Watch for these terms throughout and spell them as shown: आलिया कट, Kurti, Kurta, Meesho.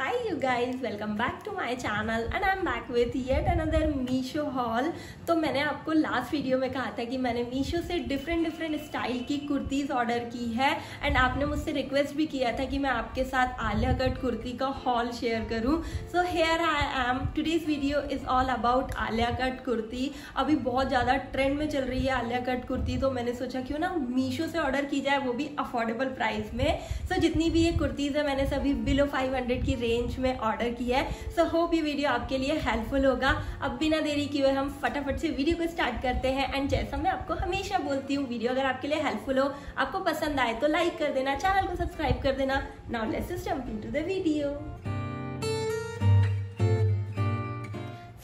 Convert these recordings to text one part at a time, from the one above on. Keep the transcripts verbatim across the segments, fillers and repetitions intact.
Hi you guys, welcome back to my channel and I'm back with yet another Meesho haul। तो मैंने आपको last video में कहा था कि मैंने Meesho से डिफरेंट डिफरेंट स्टाइल की कुर्तीज़ ऑर्डर की है एंड आपने मुझसे रिक्वेस्ट भी किया था कि मैं आपके साथ आलिया कट कुर्ती का हॉल शेयर करूं। So here I am. Today's video is all about आलिया कट kurti. अभी बहुत ज़्यादा ट्रेंड में चल रही है आलिया कट कुर्ती, तो मैंने सोचा क्यों ना Meesho से ऑर्डर की जाए, वो भी अफोर्डेबल प्राइस में। सो so, जितनी भी ये कुर्तीज़ है मैंने सभी बिलो फाइव हंड्रेड की रेंज में ऑर्डर किया है। सो होप ये वीडियो आपके लिए हेल्पफुल होगा। अब बिना देरी किए हम फटाफट से वीडियो को स्टार्ट करते हैं एंड जैसा मैं आपको हमेशा बोलती हूँ, वीडियो अगर आपके लिए हेल्पफुल हो, आपको पसंद आए तो लाइक कर देना, चैनल को सब्सक्राइब कर देना। Now let's jump into the video.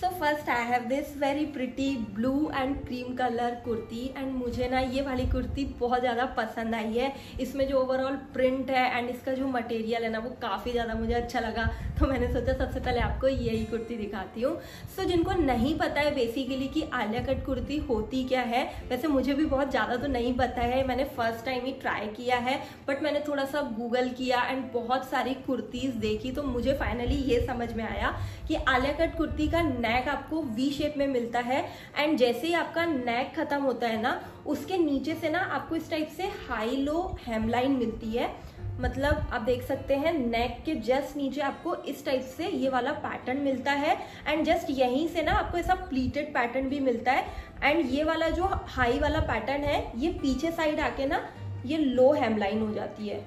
तो first I have this very pretty blue and cream colour kurti and मुझे ना ये वाली कुर्ती बहुत ज़्यादा पसंद आई है। इसमें जो ओवरऑल प्रिंट है एंड इसका जो मटेरियल है ना वो काफ़ी ज़्यादा मुझे अच्छा लगा, तो मैंने सोचा सबसे पहले आपको यही कुर्ती दिखाती हूँ। सो so, जिनको नहीं पता है बेसिकली कि आलिया कट कुर्ती होती क्या है, वैसे मुझे भी बहुत ज़्यादा तो नहीं पता है, मैंने फर्स्ट टाइम ही ट्राई किया है, बट मैंने थोड़ा सा गूगल किया एंड बहुत सारी कुर्तीज़ देखी तो मुझे फाइनली ये समझ में आया कि आलिया कट कुर्ती का नेक आपको वी शेप में मिलता है एंड जैसे ही आपका नेक खत्म होता है ना उसके नीचे से ना आपको इस टाइप से हाई लो हेमलाइन मिलती है। मतलब आप देख सकते हैं नेक के जस्ट नीचे आपको इस टाइप से ये वाला पैटर्न मिलता है एंड जस्ट यहीं से ना आपको ऐसा प्लीटेड पैटर्न भी मिलता है एंड ये वाला जो हाई वाला पैटर्न है ये पीछे साइड आके ना ये लो हेमलाइन हो जाती है।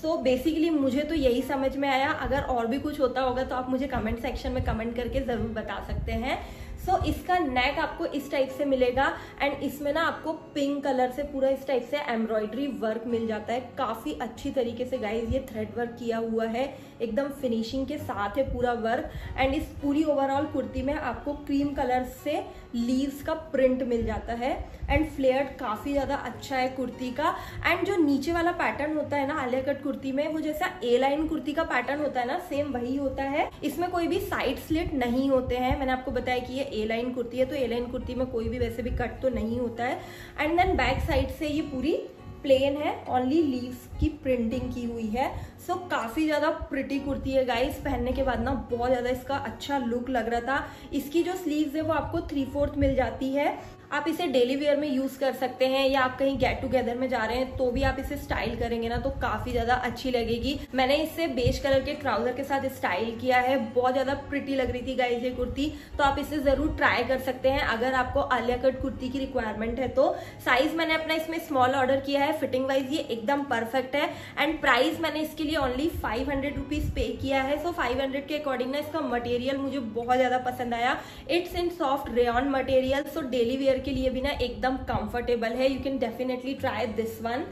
सो so बेसिकली मुझे तो यही समझ में आया। अगर और भी कुछ होता होगा तो आप मुझे कमेंट सेक्शन में कमेंट करके ज़रूर बता सकते हैं। सो so, इसका नेक आपको इस टाइप से मिलेगा एंड इसमें ना आपको पिंक कलर से पूरा इस टाइप से एम्ब्रॉयडरी वर्क मिल जाता है। काफ़ी अच्छी तरीके से गाइज ये थ्रेड वर्क किया हुआ है, एकदम फिनिशिंग के साथ है पूरा वर्क एंड इस पूरी ओवरऑल कुर्ती में आपको क्रीम कलर से लीव्स का प्रिंट मिल जाता है एंड फ्लेयर्ड काफ़ी ज़्यादा अच्छा है कुर्ती का। एंड जो नीचे वाला पैटर्न होता है ना आलिया कट कुर्ती में, वो जैसा ए लाइन कुर्ती का पैटर्न होता है ना सेम वही होता है। इसमें कोई भी साइड स्लिट नहीं होते हैं। मैंने आपको बताया कि ये ए लाइन कुर्ती है तो ए लाइन कुर्ती में कोई भी वैसे भी कट तो नहीं होता है। एंड देन बैक साइड से ये पूरी प्लेन है, ओनली लीव्स की प्रिंटिंग की हुई है। सो so, काफ़ी ज़्यादा प्रिटी कुर्ती है गाइस। पहनने के बाद ना बहुत ज़्यादा इसका अच्छा लुक लग रहा था। इसकी जो स्लीव्स है वो आपको थ्री फोर्थ मिल जाती है। आप इसे डेली वेयर में यूज़ कर सकते हैं या आप कहीं गेट टुगेदर में जा रहे हैं तो भी आप इसे स्टाइल करेंगे ना तो काफ़ी ज़्यादा अच्छी लगेगी। मैंने इसे बेज कलर के ट्राउजर के साथ स्टाइल किया है। बहुत ज़्यादा प्रिटी लग रही थी गाइस ये कुर्ती, तो आप इसे ज़रूर ट्राई कर सकते हैं अगर आपको आलिया कट कुर्ती की रिक्वायरमेंट है तो। साइज़ मैंने अपना इसमें स्मॉल ऑर्डर किया है, फिटिंग वाइज ये एकदम परफेक्ट है एंड प्राइस मैंने इसके लिए ओनली फाइव हंड्रेड रुपीज़ पे किया है। सो फाइव हंड्रेड के अकॉर्डिंग ना इसका मटेरियल मुझे बहुत ज़्यादा पसंद आया। It's in soft rayon material, so daily wear के लिए भी ना एकदम कंफर्टेबल है। You can definitely try this one.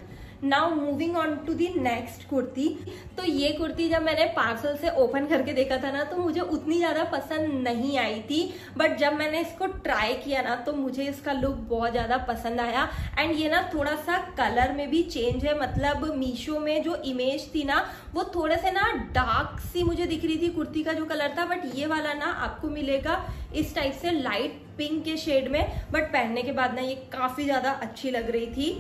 Now moving on to the next kurti. तो ये कुर्ती जब मैंने पार्सल से ओपन करके देखा था ना तो मुझे उतनी ज़्यादा पसंद नहीं आई थी, बट जब मैंने इसको ट्राई किया ना तो मुझे इसका लुक बहुत ज़्यादा पसंद आया। एंड ये ना थोड़ा सा कलर में भी चेंज है। मतलब मीशो में जो इमेज थी ना वो थोड़े से ना डार्क सी मुझे दिख रही थी कुर्ती का जो कलर था, बट ये वाला ना आपको मिलेगा इस टाइप से लाइट पिंक के शेड में। बट पहनने के बाद ना ये काफ़ी ज़्यादा अच्छी लग रही थी।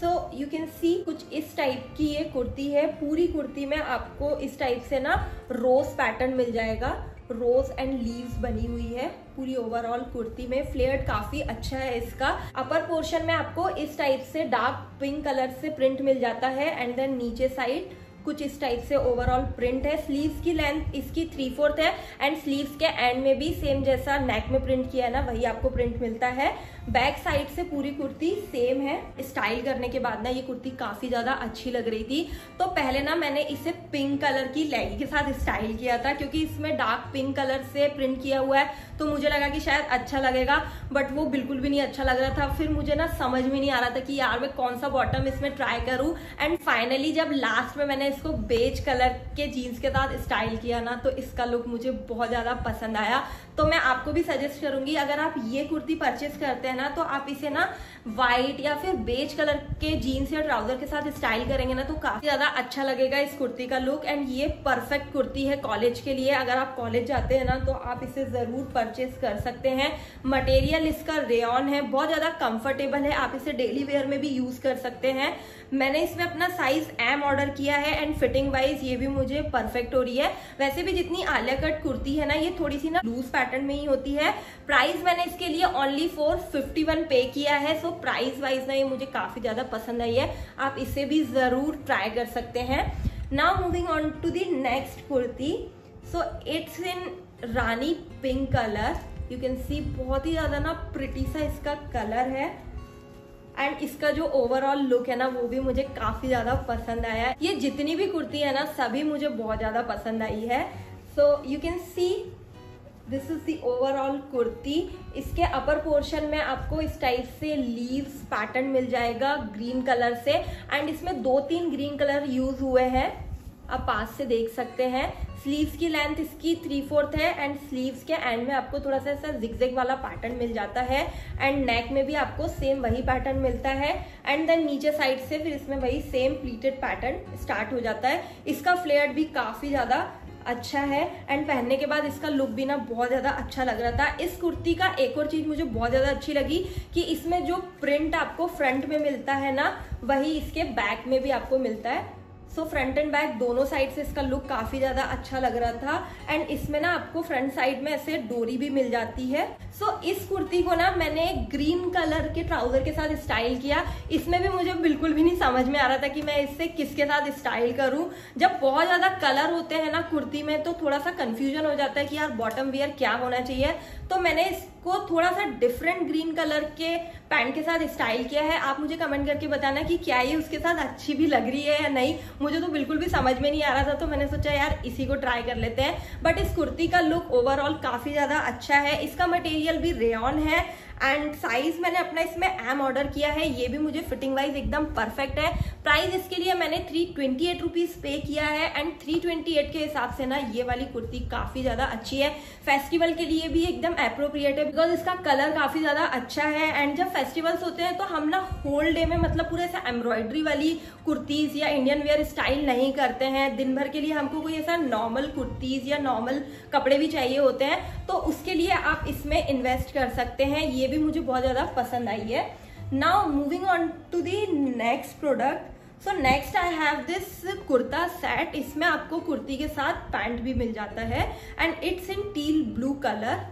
सो यू कैन सी कुछ इस टाइप की ये कुर्ती है। पूरी कुर्ती में आपको इस टाइप से ना रोज पैटर्न मिल जाएगा, रोज एंड लीव्स बनी हुई है पूरी ओवरऑल कुर्ती में। फ्लेयर्ड काफ़ी अच्छा है इसका। अपर पोर्शन में आपको इस टाइप से डार्क पिंक कलर से प्रिंट मिल जाता है एंड देन नीचे साइड कुछ इस टाइप से ओवरऑल प्रिंट है। स्लीव्स की लेंथ इसकी थ्री फोर्थ है एंड स्लीव्स के एंड में भी सेम जैसा नेक में प्रिंट किया है ना वही आपको प्रिंट मिलता है। बैक साइड से पूरी कुर्ती सेम है। स्टाइल करने के बाद ना ये कुर्ती काफ़ी ज़्यादा अच्छी लग रही थी। तो पहले ना मैंने इसे पिंक कलर की लेगी के साथ स्टाइल किया था क्योंकि इसमें डार्क पिंक कलर से प्रिंट किया हुआ है, तो मुझे लगा कि शायद अच्छा लगेगा, बट वो बिल्कुल भी नहीं अच्छा लग रहा था। फिर मुझे ना समझ में नहीं आ रहा था कि यार मैं कौन सा बॉटम इसमें ट्राई करूँ। एंड फाइनली जब लास्ट में मैंने इसको बेज कलर के जीन्स के साथ स्टाइल किया ना तो इसका लुक मुझे बहुत ज़्यादा पसंद आया। तो मैं आपको भी सजेस्ट करूँगी अगर आप ये कुर्ती परचेज करते हैं ना तो आप इसे ना वाइट या फिर बेज कलर के जीन्स या ट्राउजर के साथ स्टाइल करेंगे ना तो काफ़ी ज़्यादा अच्छा लगेगा इस कुर्ती का लुक। एंड ये परफेक्ट कुर्ती है कॉलेज के लिए। अगर आप कॉलेज जाते हैं ना तो आप इसे ज़रूर परचेज कर सकते हैं। मटेरियल इसका रेयॉन है, बहुत ज़्यादा कंफर्टेबल है, आप इसे डेली वेयर में भी यूज़ कर सकते हैं। मैंने इसमें अपना साइज एम ऑर्डर किया है। एंड फिटिंग वाइज ये भी मुझे परफेक्ट हो रही है। वैसे भी जितनी आलिया कट कुर्ती है ना, ये थोड़ी सी ना लूज पैटर्न में ही होती है। प्राइस मैंने इसके लिए ओनली फोर फिफ्टी वन पे किया है। सो प्राइस वाइज ना ये मुझे काफी ज्यादा पसंद आई है, आप इसे भी जरूर ट्राई कर सकते हैं। Now moving on to the next kurti. So it's in rani pink colour, you can see बहुत ही ज्यादा ना प्रिटी सा इसका कलर है एंड इसका जो ओवरऑल लुक है ना वो भी मुझे काफी ज्यादा पसंद आया। ये जितनी भी कुर्ती है ना सभी मुझे बहुत ज्यादा पसंद आई है। So you can see this is the overall kurti. इसके अपर पोर्शन में आपको इस टाइप से लीव्स पैटर्न मिल जाएगा ग्रीन कलर से एंड इसमें दो तीन ग्रीन कलर यूज हुए हैं, आप पास से देख सकते हैं। स्लीव्स की लेंथ इसकी थ्री फोर्थ है एंड स्लीव्स के एंड में आपको थोड़ा सा ऐसा जिगजैग वाला पैटर्न मिल जाता है एंड नेक में भी आपको सेम वही पैटर्न मिलता है एंड देन नीचे साइड से फिर इसमें वही सेम प्लीटेड पैटर्न स्टार्ट हो जाता है। इसका फ्लेयर भी काफी ज्यादा अच्छा है एंड पहनने के बाद इसका लुक भी ना बहुत ज़्यादा अच्छा लग रहा था। इस कुर्ती का एक और चीज़ मुझे बहुत ज़्यादा अच्छी लगी कि इसमें जो प्रिंट आपको फ्रंट में मिलता है ना वही इसके बैक में भी आपको मिलता है। सो फ्रंट एंड बैक दोनों साइड से इसका लुक काफ़ी ज़्यादा अच्छा लग रहा था एंड इसमें ना आपको फ्रंट साइड में ऐसे डोरी भी मिल जाती है। सो so, इस कुर्ती को ना मैंने ग्रीन कलर के ट्राउज़र के साथ स्टाइल किया। इसमें भी मुझे बिल्कुल भी नहीं समझ में आ रहा था कि मैं इससे किसके साथ स्टाइल करूं। जब बहुत ज़्यादा कलर होते हैं ना कुर्ती में तो थोड़ा सा कन्फ्यूजन हो जाता है कि यार बॉटम वियर क्या होना चाहिए। तो मैंने इसको थोड़ा सा डिफरेंट ग्रीन कलर के पैंट के साथ स्टाइल किया है। आप मुझे कमेंट करके बताना कि क्या ये उसके साथ अच्छी भी लग रही है या नहीं। मुझे तो बिल्कुल भी समझ में नहीं आ रहा था तो मैंने सोचा यार इसी को ट्राई कर लेते हैं। बट इस कुर्ती का लुक ओवरऑल काफ़ी ज़्यादा अच्छा है। इसका मटेरियल भी रेयॉन है एंड साइज मैंने अपना इसमें एम ऑर्डर किया है। ये भी मुझे फिटिंग वाइज एकदम परफेक्ट है। प्राइस इसके लिए मैंने थ्री ट्वेंटी एट रुपीज पे किया है एंड थ्री ट्वेंटी एट के हिसाब से ना ये वाली कुर्ती काफ़ी ज़्यादा अच्छी है। फेस्टिवल के लिए भी एकदम एप्रोप्रिएट है बिकॉज इसका कलर काफ़ी ज़्यादा अच्छा है एंड जब फेस्टिवल्स होते हैं तो हम ना होल डे में मतलब पूरे ऐसा एम्ब्रॉयडरी वाली कुर्तीज़ या इंडियन वेयर स्टाइल नहीं करते हैं। दिन भर के लिए हमको कोई ऐसा नॉर्मल कुर्तीज़ या नॉर्मल कपड़े भी चाहिए होते हैं, तो उसके लिए आप इसमें इन्वेस्ट कर सकते हैं। ये भी मुझे बहुत ज़्यादा पसंद आई है। Now moving on to the next product. So next I have this kurta set. इसमें आपको कुर्ती के साथ पैंट भी मिल जाता है and it's in teal blue colour.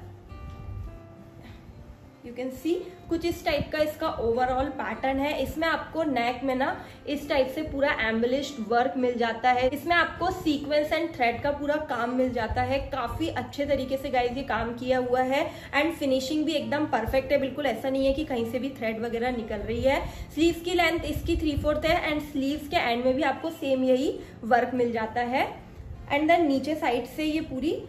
You can see कुछ इस टाइप का इसका ओवरऑल पैटर्न है। इसमें आपको नेक में ना इस टाइप से पूरा एम्बेलिश्ड वर्क मिल जाता है। इसमें आपको सीक्वेंस एंड थ्रेड का पूरा काम मिल जाता है। काफी अच्छे तरीके से गाइज ये काम किया हुआ है एंड फिनिशिंग भी एकदम परफेक्ट है। बिल्कुल ऐसा नहीं है कि कहीं से भी थ्रेड वगैरह निकल रही है। स्लीव्स की लेंथ इसकी थ्री फोर्थ है एंड स्लीव्स के एंड में भी आपको सेम यही वर्क मिल जाता है एंड देन नीचे साइड से ये पूरी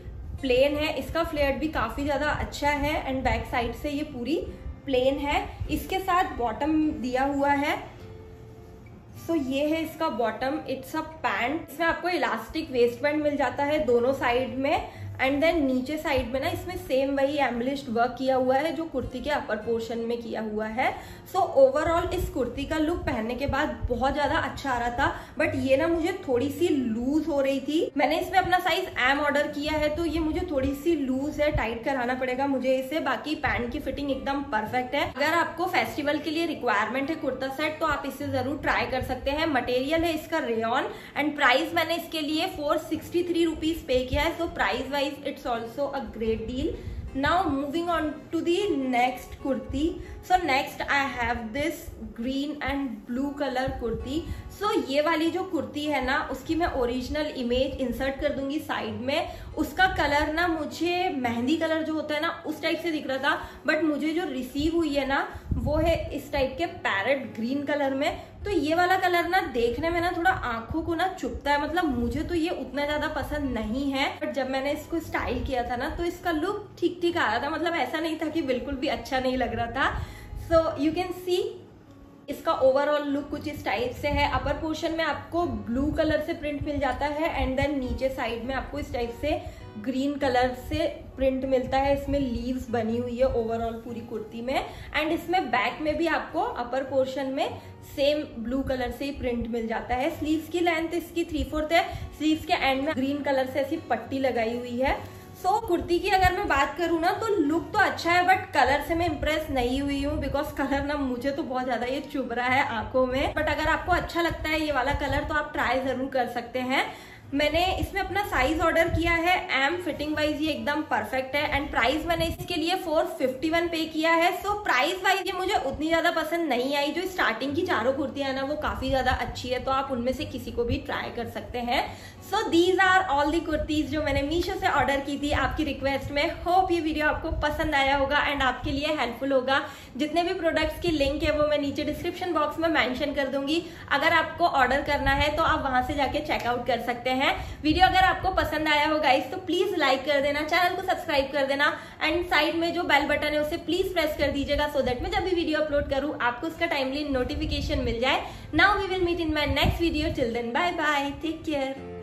प्लेन है। इसका फ्लेयर भी काफी ज्यादा अच्छा है एंड बैक साइड से ये पूरी प्लेन है। इसके साथ बॉटम दिया हुआ है। सो so, ये है इसका बॉटम। It's a pant. इसमें आपको इलास्टिक वेस्ट बैंड मिल जाता है दोनों साइड में एंड देन नीचे साइड में ना इसमें सेम वही एम्बलिश्ड वर्क किया हुआ है जो कुर्ती के अपर पोर्शन में किया हुआ है। सो so, ओवरऑल इस कुर्ती का लुक पहनने के बाद बहुत ज़्यादा अच्छा आ रहा था, बट ये ना मुझे थोड़ी सी लूज हो रही थी। मैंने इसमें अपना साइज एम ऑर्डर किया है तो ये मुझे थोड़ी सी लूज है, टाइट कराना पड़ेगा मुझे इसे। बाकी पैंट की फिटिंग एकदम परफेक्ट है। अगर आपको फेस्टिवल के लिए रिक्वायरमेंट है कुर्ता सेट तो आप इसे ज़रूर ट्राई कर सकते हैं। मटेरियल है इसका रेयॉन एंड प्राइस मैंने इसके लिए फोर सिक्सटी थ्री रुपीज़ पे किया है। So price wise it's also a great deal. Now moving on to the next kurti. So next I have this green and blue color kurti. So ये वाली जो कुर्ती है ना उसकी मैं ओरिजिनल इमेज इंसर्ट कर दूंगी साइड में। उसका कलर ना मुझे मेहंदी कलर जो होता है ना उस टाइप से दिख रहा था, बट मुझे जो रिसीव हुई है ना वो है इस टाइप के पैरेट ग्रीन कलर में। तो ये वाला कलर ना देखने में ना थोड़ा आंखों को ना चुभता है, मतलब मुझे तो ये उतना ज्यादा पसंद नहीं है। बट जब मैंने इसको स्टाइल किया था ना तो इसका लुक ठीक ठीक आ रहा था, मतलब ऐसा नहीं था कि बिल्कुल भी अच्छा नहीं लग रहा था। सो यू कैन सी इसका ओवरऑल लुक कुछ इस टाइप से है। अपर पोर्शन में आपको ब्लू कलर से प्रिंट मिल जाता है एंड देन नीचे साइड में आपको इस टाइप से ग्रीन कलर से प्रिंट मिलता है। इसमें लीव्स बनी हुई है ओवरऑल पूरी कुर्ती में एंड इसमें बैक में भी आपको अपर पोर्शन में सेम ब्लू कलर से ही प्रिंट मिल जाता है। स्लीव्स की लेंथ इसकी थ्री फोर्थ है। स्लीव्स के एंड में ग्रीन कलर से ऐसी पट्टी लगाई हुई है। तो कुर्ती की अगर मैं बात करूँ ना तो लुक तो अच्छा है, बट कलर से मैं इम्प्रेस नहीं हुई हूँ, बिकॉज कलर ना मुझे तो बहुत ज्यादा ये चुभ रहा है आंखों में। बट अगर आपको अच्छा लगता है ये वाला कलर तो आप ट्राई जरूर कर सकते हैं। मैंने इसमें अपना साइज ऑर्डर किया है एम, फिटिंग वाइज ये एकदम परफेक्ट है, एंड प्राइस मैंने इसके लिए फोर फिफ्टी वन पे किया है। सो प्राइस वाइज ये मुझे उतनी ज्यादा पसंद नहीं आई। जो स्टार्टिंग की चारों कुर्तियां हैं ना वो काफी ज्यादा अच्छी है, तो आप उनमें से किसी को भी ट्राई कर सकते हैं। So these are all the kurtis जो मैंने मीशो से ऑर्डर की थी आपकी रिक्वेस्ट में। होप ये वीडियो आपको पसंद आया होगा एंड आपके लिए हेल्पफुल होगा। जितने भी प्रोडक्ट्स की लिंक है वो मैं नीचे डिस्क्रिप्शन बॉक्स में मेंशन कर दूंगी। अगर आपको ऑर्डर करना है तो आप वहां से जाके चेकआउट कर सकते हैं हैं। वीडियो अगर आपको पसंद आया हो गाइस तो प्लीज लाइक कर देना, चैनल को सब्सक्राइब कर देना, एंड साइड में जो बेल बटन है उसे प्लीज प्रेस कर दीजिएगा, सो दैट मैं जब भी वीडियो अपलोड करूं आपको उसका टाइमली नोटिफिकेशन मिल जाए। Now we will meet in my next video, till then bye bye, take care.